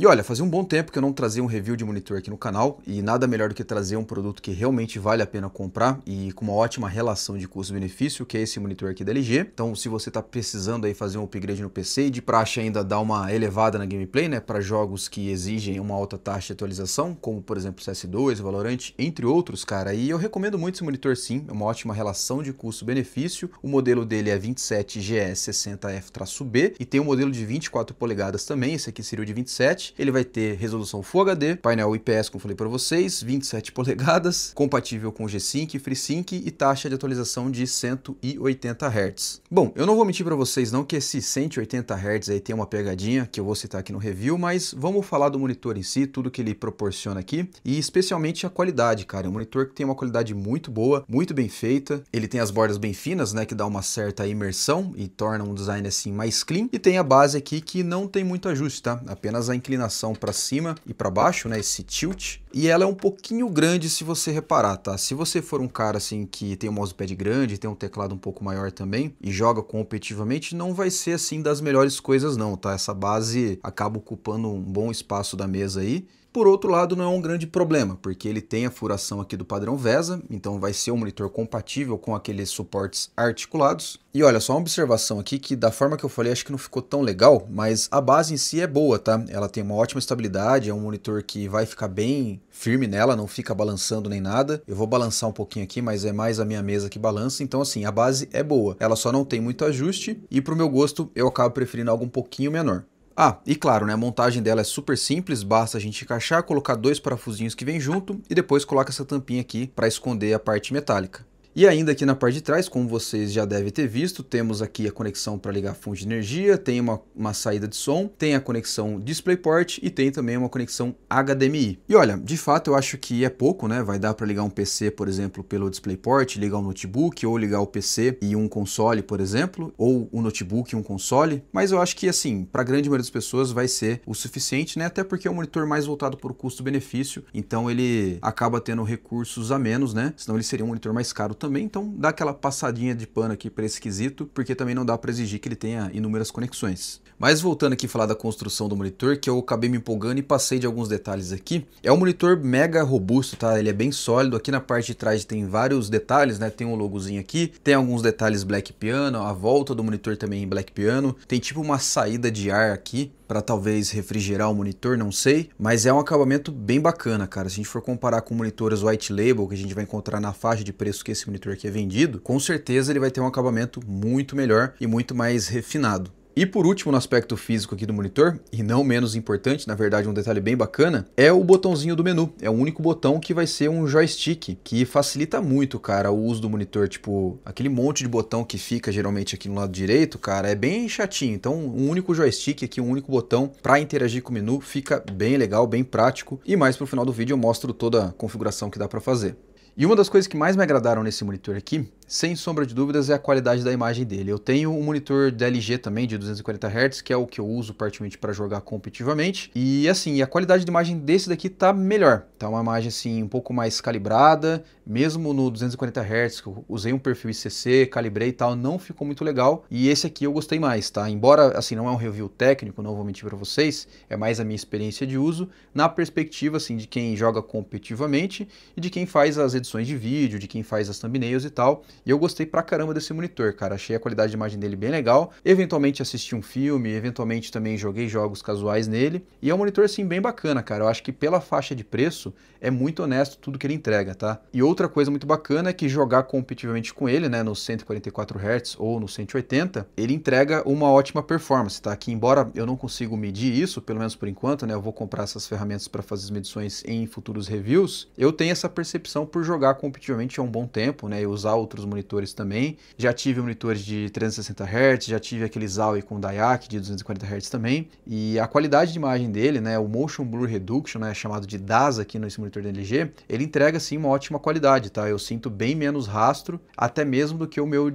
E olha, fazia um bom tempo que eu não trazia um review de monitor aqui no canal, e nada melhor do que trazer um produto que realmente vale a pena comprar e com uma ótima relação de custo-benefício, que é esse monitor aqui da LG. Então, se você está precisando aí fazer um upgrade no PC e de praxe ainda dar uma elevada na gameplay, né, para jogos que exigem uma alta taxa de atualização, como por exemplo CS2, Valorant, entre outros, cara, e eu recomendo muito esse monitor sim, é uma ótima relação de custo-benefício. O modelo dele é 27GS60F-B e tem um modelo de 24 polegadas também, esse aqui seria o de 27. Ele vai ter resolução Full HD, painel IPS, como falei para vocês, 27 polegadas, compatível com G-Sync, FreeSync e taxa de atualização de 180 Hz. Bom, eu não vou mentir para vocês não que esse 180 Hz aí tem uma pegadinha que eu vou citar aqui no review, mas vamos falar do monitor em si, tudo que ele proporciona aqui e especialmente a qualidade, cara. É um monitor que tem uma qualidade muito boa, muito bem feita. Ele tem as bordas bem finas, né, que dá uma certa imersão e torna um design assim mais clean. E tem a base aqui que não tem muito ajuste, tá? Apenas a inclinação para cima e para baixo, né, esse tilt, e ela é um pouquinho grande se você reparar, tá? Se você for um cara assim que tem um mousepad grande, tem um teclado um pouco maior também e joga competitivamente, não vai ser assim das melhores coisas não, tá? Essa base acaba ocupando um bom espaço da mesa aí. Por outro lado, não é um grande problema, porque ele tem a furação aqui do padrão VESA, então vai ser um monitor compatível com aqueles suportes articulados. E olha, só uma observação aqui que da forma que eu falei, acho que não ficou tão legal, mas a base em si é boa, tá? Ela tem uma ótima estabilidade, é um monitor que vai ficar bem firme nela, não fica balançando nem nada. Eu vou balançar um pouquinho aqui, mas é mais a minha mesa que balança, então assim, a base é boa. Ela só não tem muito ajuste e pro meu gosto, eu acabo preferindo algo um pouquinho menor. Ah, e claro, né, a montagem dela é super simples, basta a gente encaixar, colocar dois parafusinhos que vem junto e depois coloca essa tampinha aqui para esconder a parte metálica. E ainda aqui na parte de trás, como vocês já devem ter visto, temos aqui a conexão para ligar a fonte de energia, tem uma saída de som, tem a conexão DisplayPort e tem também uma conexão HDMI. E olha, de fato eu acho que é pouco, né? Vai dar para ligar um PC, por exemplo, pelo DisplayPort, ligar um notebook ou ligar o PC e um console, por exemplo, ou um notebook e um console, mas eu acho que assim, para a grande maioria das pessoas vai ser o suficiente, né? Até porque é um monitor mais voltado para o custo-benefício, então ele acaba tendo recursos a menos, né? Senão ele seria um monitor mais caro também. Então dá aquela passadinha de pano aqui para esse esquisito, porque também não dá para exigir que ele tenha inúmeras conexões. Mas voltando aqui a falar da construção do monitor, que eu acabei me empolgando e passei de alguns detalhes aqui. É um monitor mega robusto, tá? Ele é bem sólido. Aqui na parte de trás tem vários detalhes, né? Tem um logozinho aqui, tem alguns detalhes Black Piano, a volta do monitor também em Black Piano. Tem tipo uma saída de ar aqui para talvez refrigerar o monitor, não sei, mas é um acabamento bem bacana, cara. Se a gente for comparar com monitores White Label, que a gente vai encontrar na faixa de preço que esse monitor aqui é vendido, com certeza ele vai ter um acabamento muito melhor e muito mais refinado. E por último, no aspecto físico aqui do monitor, e não menos importante, na verdade um detalhe bem bacana, é o botãozinho do menu. É o único botão que vai ser um joystick, que facilita muito, cara, o uso do monitor. Tipo, aquele monte de botão que fica geralmente aqui no lado direito, cara, é bem chatinho. Então, um único joystick aqui, um único botão para interagir com o menu fica bem legal, bem prático. E mais pro final do vídeo eu mostro toda a configuração que dá para fazer. E uma das coisas que mais me agradaram nesse monitor aqui, sem sombra de dúvidas, é a qualidade da imagem dele. Eu tenho um monitor da LG também, de 240 Hz, que é o que eu uso particularmente para jogar competitivamente. E assim, a qualidade de imagem desse daqui tá melhor. Tá uma imagem assim, um pouco mais calibrada. Mesmo no 240 Hz, que eu usei um perfil ICC, calibrei e tal, não ficou muito legal. E esse aqui eu gostei mais, tá? Embora, assim, não é um review técnico, não vou mentir para vocês, é mais a minha experiência de uso, na perspectiva, assim, de quem joga competitivamente e de quem faz as edições de vídeo, de quem faz as thumbnails e tal, e eu gostei pra caramba desse monitor, cara, achei a qualidade de imagem dele bem legal, eventualmente assisti um filme, eventualmente também joguei jogos casuais nele, e é um monitor, assim, bem bacana, cara, eu acho que pela faixa de preço é muito honesto tudo que ele entrega, tá? E outra coisa muito bacana é que jogar competitivamente com ele, né, no 144 Hz ou no 180, ele entrega uma ótima performance, tá? Que embora eu não consigo medir isso, pelo menos por enquanto, né, eu vou comprar essas ferramentas para fazer as medições em futuros reviews, eu tenho essa percepção por jogar competitivamente há um bom tempo, né, e usar outros monitores também. Já tive monitores de 360 Hz, já tive aquele Zowie com Dayak de 240 Hz também, e a qualidade de imagem dele, né, o Motion Blur Reduction, né, chamado de DAS aqui nesse monitor da LG, ele entrega, assim, uma ótima qualidade, tá? Eu sinto bem menos rastro, até mesmo do que o meu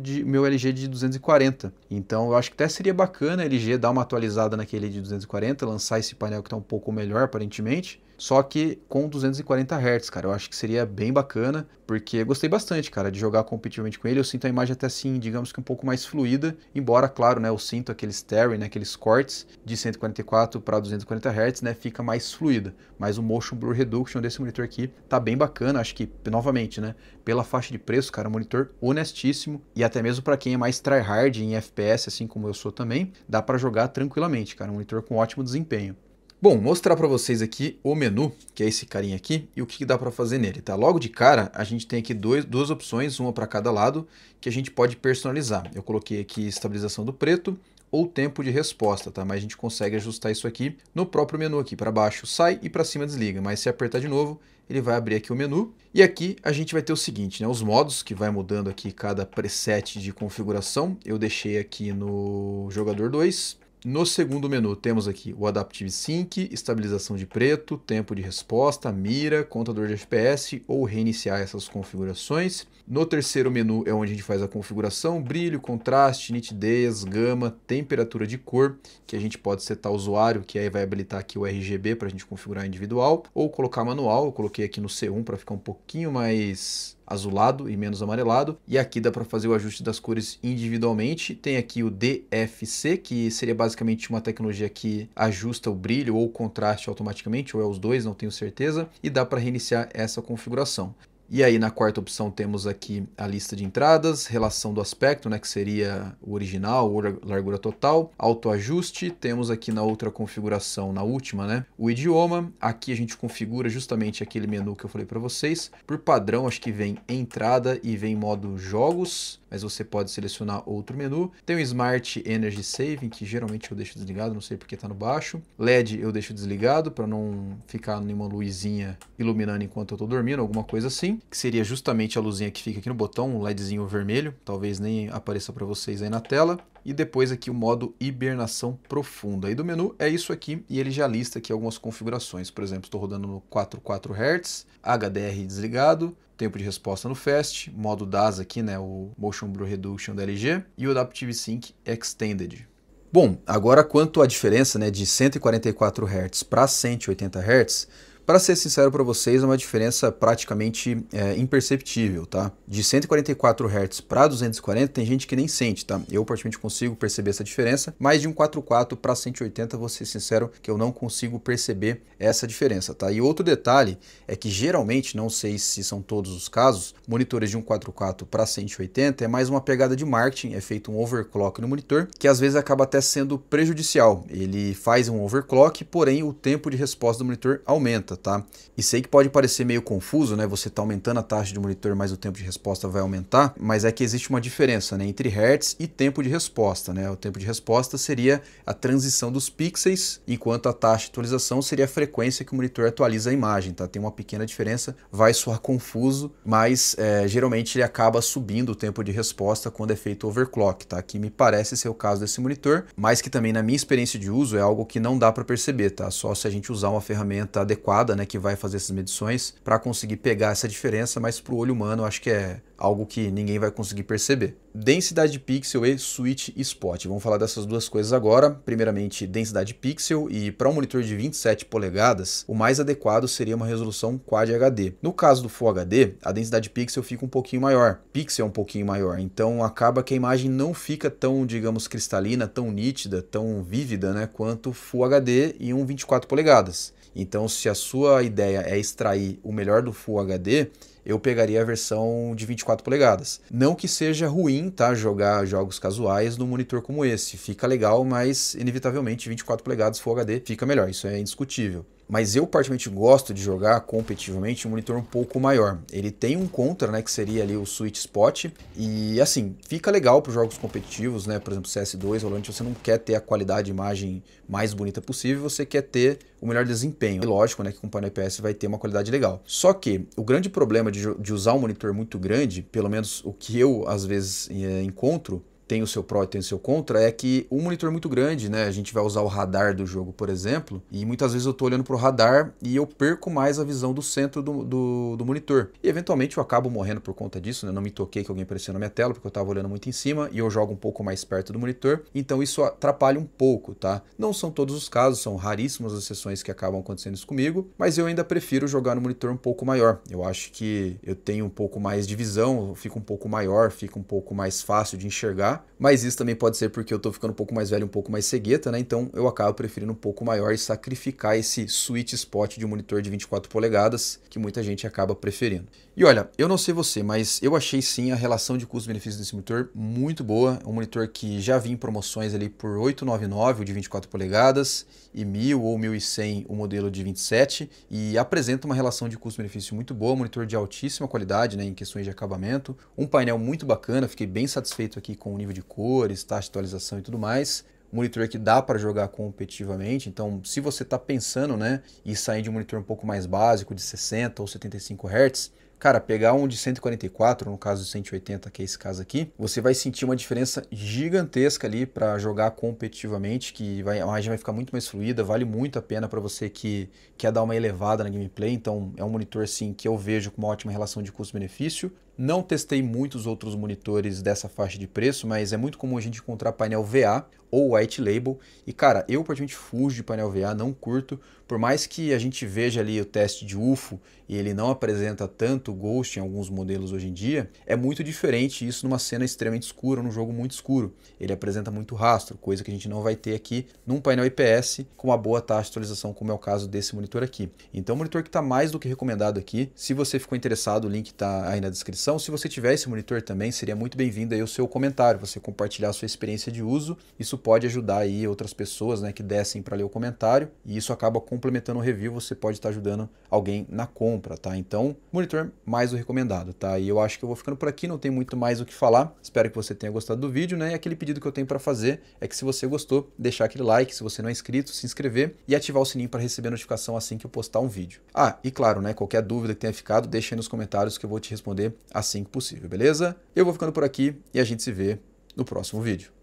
LG de 240. Então, eu acho que até seria bacana a LG dar uma atualizada naquele de 240, lançar esse painel que tá um pouco melhor, aparentemente, só que com 240 Hz, cara. Eu acho que seria bem bacana, porque gostei bastante, cara, de jogar competitivamente com ele. Eu sinto a imagem até assim, digamos que um pouco mais fluida, embora, claro, né, eu sinto aqueles tearing, né, aqueles cortes de 144 para 240 Hz, né, fica mais fluida. Mas o Motion Blur Reduction desse monitor aqui tá bem bacana, acho que, novamente, né, pela faixa de preço, cara, um monitor honestíssimo, e até mesmo para quem é mais tryhard em FPS, assim como eu sou também, dá para jogar tranquilamente, cara, um monitor com ótimo desempenho. Bom, mostrar para vocês aqui o menu, que é esse carinha aqui, e o que dá para fazer nele, tá? Logo de cara, a gente tem aqui duas opções, uma para cada lado, que a gente pode personalizar. Eu coloquei aqui estabilização do preto ou tempo de resposta, tá? Mas a gente consegue ajustar isso aqui no próprio menu aqui. Para baixo sai e para cima desliga, mas se apertar de novo, ele vai abrir aqui o menu. E aqui a gente vai ter o seguinte, né? Os modos, que vai mudando aqui cada preset de configuração. Eu deixei aqui no jogador 2. No segundo menu temos aqui o Adaptive Sync, estabilização de preto, tempo de resposta, mira, contador de FPS ou reiniciar essas configurações. No terceiro menu é onde a gente faz a configuração, brilho, contraste, nitidez, gama, temperatura de cor, que a gente pode setar o usuário, que aí vai habilitar aqui o RGB para a gente configurar individual, ou colocar manual. Eu coloquei aqui no C1 para ficar um pouquinho mais azulado e menos amarelado, e aqui dá para fazer o ajuste das cores individualmente. Tem aqui o DFC, que seria basicamente uma tecnologia que ajusta o brilho ou o contraste automaticamente, ou é os dois, não tenho certeza, e dá para reiniciar essa configuração. E aí na quarta opção temos aqui a lista de entradas, relação do aspecto, né, que seria o original ou largura total, autoajuste. Temos aqui na outra configuração, na última, né, o idioma. Aqui a gente configura justamente aquele menu que eu falei para vocês. Por padrão, acho que vem entrada e vem modo jogos, mas você pode selecionar outro menu. Tem o Smart Energy Saving, que geralmente eu deixo desligado, não sei porque está no baixo. LED eu deixo desligado para não ficar nenhuma luzinha iluminando enquanto eu estou dormindo, alguma coisa assim, que seria justamente a luzinha que fica aqui no botão, um LEDzinho vermelho, talvez nem apareça para vocês aí na tela. E depois aqui o modo hibernação profunda. Aí do menu é isso aqui, e ele já lista aqui algumas configurações. Por exemplo, estou rodando no 4.4 Hz, HDR desligado, tempo de resposta no Fast, modo DAS aqui, né, o Motion Blur Reduction da LG, e o Adaptive Sync Extended. Bom, agora quanto à diferença, né, de 144 Hz para 180 Hz, para ser sincero para vocês, é uma diferença praticamente imperceptível, tá? De 144 Hz para 240 tem gente que nem sente, tá? Eu particularmente consigo perceber essa diferença, mas de 144 para 180, vou ser sincero que eu não consigo perceber essa diferença, tá? E outro detalhe é que geralmente, não sei se são todos os casos, monitores de 144 para 180 é mais uma pegada de marketing, é feito um overclock no monitor, que às vezes acaba até sendo prejudicial. Ele faz um overclock, porém o tempo de resposta do monitor aumenta, tá? E sei que pode parecer meio confuso, né? Você tá aumentando a taxa de monitor, mas o tempo de resposta vai aumentar, mas é que existe uma diferença, né, entre Hertz e tempo de resposta, né? O tempo de resposta seria a transição dos pixels, enquanto a taxa de atualização seria a frequência que o monitor atualiza a imagem, tá? Tem uma pequena diferença, vai soar confuso, mas geralmente ele acaba subindo o tempo de resposta quando é feito overclock, tá? Que me parece ser o caso desse monitor, mas que também na minha experiência de uso é algo que não dá para perceber, tá? Só se a gente usar uma ferramenta adequada, né, que vai fazer essas medições para conseguir pegar essa diferença, mas para o olho humano acho que é algo que ninguém vai conseguir perceber. Densidade de pixel e switch spot. Vamos falar dessas duas coisas agora. Primeiramente, densidade de pixel, e para um monitor de 27 polegadas, o mais adequado seria uma resolução Quad HD. No caso do Full HD, a densidade de pixel fica um pouquinho maior, pixel é um pouquinho maior, então acaba que a imagem não fica tão, digamos, cristalina, tão nítida, tão vívida, né, quanto Full HD e um 24 polegadas. Então, se a sua ideia é extrair o melhor do Full HD, eu pegaria a versão de 24 polegadas. Não que seja ruim, tá, jogar jogos casuais num monitor como esse. Fica legal, mas inevitavelmente 24 polegadas Full HD fica melhor, isso é indiscutível. Mas eu particularmente gosto de jogar competitivamente um monitor um pouco maior. Ele tem um contra, né, que seria ali o sweet spot, e assim, fica legal para os jogos competitivos, né, por exemplo, CS2, Valorant. Você não quer ter a qualidade de imagem mais bonita possível, você quer ter o melhor desempenho. E lógico, né, que com o painel IPS vai ter uma qualidade legal. Só que o grande problema de usar um monitor muito grande, pelo menos o que eu às vezes encontro, tem o seu pró e tem o seu contra, é que um monitor muito grande, né? A gente vai usar o radar do jogo, por exemplo, e muitas vezes eu tô olhando pro radar e eu perco mais a visão do centro do monitor. E eventualmente eu acabo morrendo por conta disso, né? Eu não me toquei que alguém apareceu na minha tela, porque eu tava olhando muito em cima, e eu jogo um pouco mais perto do monitor, então isso atrapalha um pouco, tá? Não são todos os casos, são raríssimas as sessões que acabam acontecendo isso comigo, mas eu ainda prefiro jogar no monitor um pouco maior. Eu acho que eu tenho um pouco mais de visão, fica um pouco maior, fica um pouco mais fácil de enxergar, mas isso também pode ser porque eu tô ficando um pouco mais velho, um pouco mais cegueta, né? Então eu acabo preferindo um pouco maior e sacrificar esse sweet spot de um monitor de 24 polegadas, que muita gente acaba preferindo. E olha, eu não sei você, mas eu achei sim a relação de custo-benefício desse monitor muito boa. É um monitor que já vinha em promoções ali por R$899, o de 24 polegadas, e R$1.000 ou R$1.100 o modelo de 27, e apresenta uma relação de custo-benefício muito boa, monitor de altíssima qualidade, né, em questões de acabamento, um painel muito bacana, fiquei bem satisfeito aqui com o nível de cores, taxa de atualização e tudo mais. Monitor que dá para jogar competitivamente, então se você está pensando, né, em sair de um monitor um pouco mais básico, de 60 ou 75 Hz, cara, pegar um de 144, no caso de 180, que é esse caso aqui, você vai sentir uma diferença gigantesca ali para jogar competitivamente, que a imagem vai ficar muito mais fluida, vale muito a pena para você que quer dar uma elevada na gameplay. Então é um monitor sim que eu vejo com uma ótima relação de custo-benefício. Não testei muitos outros monitores dessa faixa de preço, mas é muito comum a gente encontrar painel VA ou White Label. E cara, eu praticamente fujo de painel VA, não curto. Por mais que a gente veja ali o teste de UFO e ele não apresenta tanto ghost em alguns modelos hoje em dia, é muito diferente isso numa cena extremamente escura, num jogo muito escuro. Ele apresenta muito rastro, coisa que a gente não vai ter aqui num painel IPS com uma boa taxa de atualização, como é o caso desse monitor aqui. Então, um monitor que está mais do que recomendado aqui. Se você ficou interessado, o link está aí na descrição. Se você tiver esse monitor também, seria muito bem-vindo aí o seu comentário, você compartilhar a sua experiência de uso, isso pode ajudar aí outras pessoas, né, que descem para ler o comentário, e isso acaba complementando o review, você pode estar ajudando alguém na compra, tá? Então, monitor mais o recomendado, tá? E eu acho que eu vou ficando por aqui, não tem muito mais o que falar, espero que você tenha gostado do vídeo, né, e aquele pedido que eu tenho para fazer é que se você gostou, deixar aquele like, se você não é inscrito, se inscrever e ativar o sininho para receber a notificação assim que eu postar um vídeo. Ah, e claro, né, qualquer dúvida que tenha ficado, deixa aí nos comentários que eu vou te responder assim que possível, beleza? Eu vou ficando por aqui e a gente se vê no próximo vídeo.